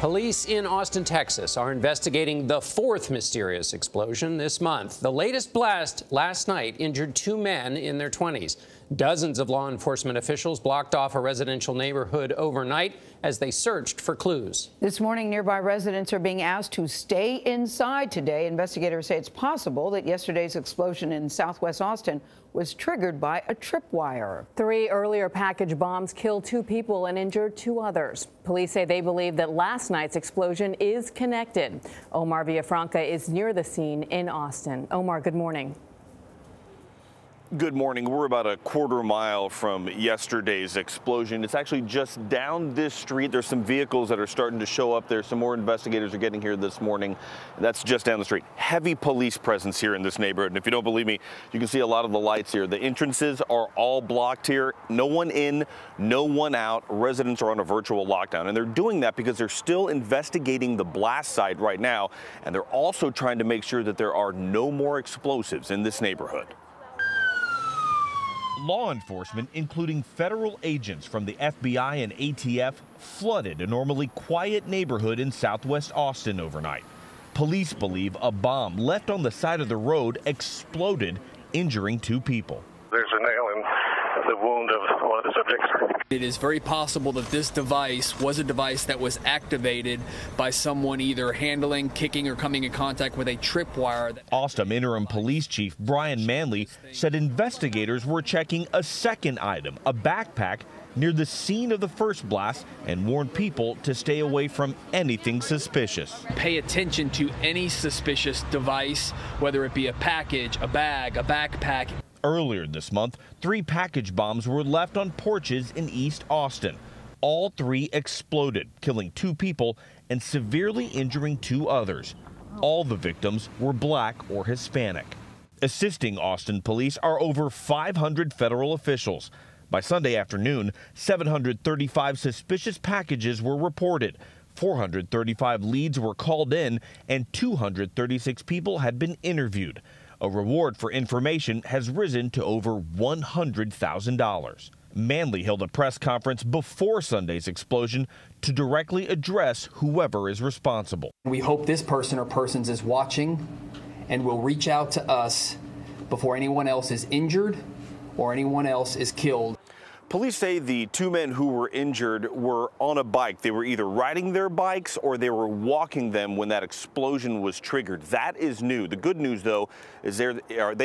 Police in Austin, Texas are investigating the fourth mysterious explosion this month. The latest blast last night injured two men in their 20s. Dozens of law enforcement officials blocked off a residential neighborhood overnight as they searched for clues. This morning, nearby residents are being asked to stay inside today. Investigators say it's possible that yesterday's explosion in southwest Austin was triggered by a tripwire. Three earlier package bombs killed two people and injured two others. Police say they believe that last night's explosion is connected. Omar Villafranca is near the scene in Austin. Omar, good morning. Good morning. We're about a quarter mile from yesterday's explosion. It's actually just down this street. There's some vehicles that are starting to show up there. Some more investigators are getting here this morning. That's just down the street. Heavy police presence here in this neighborhood. And if you don't believe me, you can see a lot of the lights here. The entrances are all blocked here. No one in, no one out. Residents are on a virtual lockdown. And they're doing that because they're still investigating the blast site right now. And they're also trying to make sure that there are no more explosives in this neighborhood. Law enforcement, including federal agents from the FBI and ATF, flooded a normally quiet neighborhood in southwest Austin overnight. Police believe a bomb left on the side of the road exploded, injuring two people. There's a nail in the wound of one of the subjects. It is very possible that this device was a device that was activated by someone either handling, kicking, or coming in contact with a tripwire. Austin Interim Police Chief Brian Manley said investigators were checking a second item, a backpack, near the scene of the first blast, and warned people to stay away from anything suspicious. Pay attention to any suspicious device, whether it be a package, a bag, a backpack. Earlier this month, three package bombs were left on porches in East Austin. All three exploded, killing two people and severely injuring two others. All the victims were black or Hispanic. Assisting Austin police are over 500 federal officials. By Sunday afternoon, 735 suspicious packages were reported. 435 leads were called in, and 236 people had been interviewed. A reward for information has risen to over $100,000. Manley held a press conference before Sunday's explosion to directly address whoever is responsible. We hope this person or persons is watching and will reach out to us before anyone else is injured or anyone else is killed. Police say the two men who were injured were on a bike. They were either riding their bikes or they were walking them when that explosion was triggered. That is new. The good news, though, is they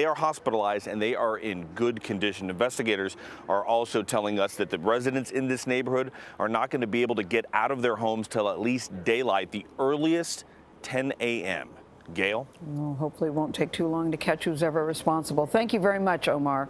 are hospitalized and they are in good condition. Investigators are also telling us that the residents in this neighborhood are not going to be able to get out of their homes till at least daylight, the earliest 10 a.m. Gail? Well, hopefully it won't take too long to catch who's ever responsible. Thank you very much, Omar.